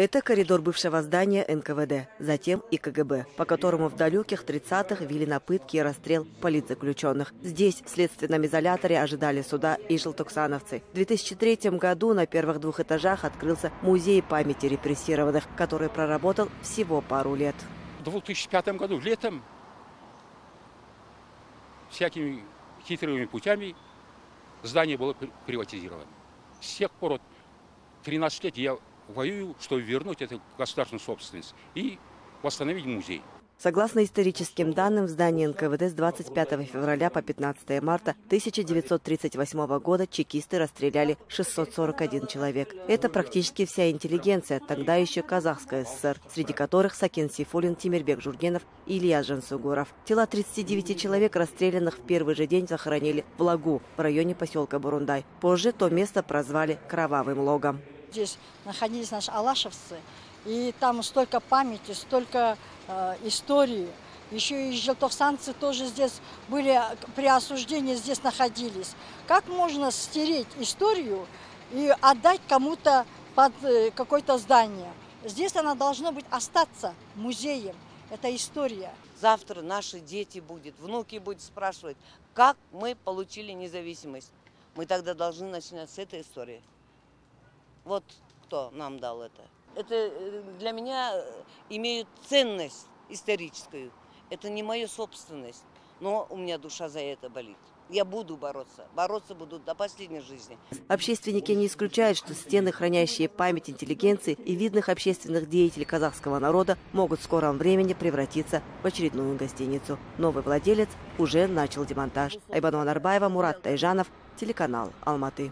Это коридор бывшего здания НКВД, затем и КГБ, по которому в далеких 30-х вели на пытки и расстрел политзаключенных. Здесь, в следственном изоляторе, ожидали суда и желтоксановцы. В 2003 году на первых двух этажах открылся музей памяти репрессированных, который проработал всего пару лет. В 2005 году летом всякими хитрыми путями здание было приватизировано. С тех пор, вот, 13 лет я воюю, чтобы вернуть эту государственную собственность и восстановить музей. Согласно историческим данным, в здании НКВД с 25 февраля по 15 марта 1938 года чекисты расстреляли 641 человек. Это практически вся интеллигенция, тогда еще Казахская ССР, среди которых Сакен Сейфуллин, Тимирбек Жургенов и Илья Жансугуров. Тела 39 человек, расстрелянных в первый же день, захоронили в лагу в районе поселка Бурундай. Позже то место прозвали «Кровавым логом». Здесь находились наши алашевцы, и там столько памяти, столько истории. Еще и желтоксанцы тоже здесь были, при осуждении здесь находились. Как можно стереть историю и отдать кому-то под какое-то здание? Здесь она должна быть остаться музеем. Это история. Завтра наши дети будут, внуки будут спрашивать, как мы получили независимость. Мы тогда должны начинать с этой истории. Вот кто нам дал это. Это для меня имеет ценность историческую. Это не моя собственность, но у меня душа за это болит. Я буду бороться. Бороться буду до последней жизни. Общественники не исключают, что стены, хранящие память интеллигенции и видных общественных деятелей казахского народа, могут в скором времени превратиться в очередную гостиницу. Новый владелец уже начал демонтаж. Айбану Анарбаева, Мурат Тайжанов, телеканал Алматы.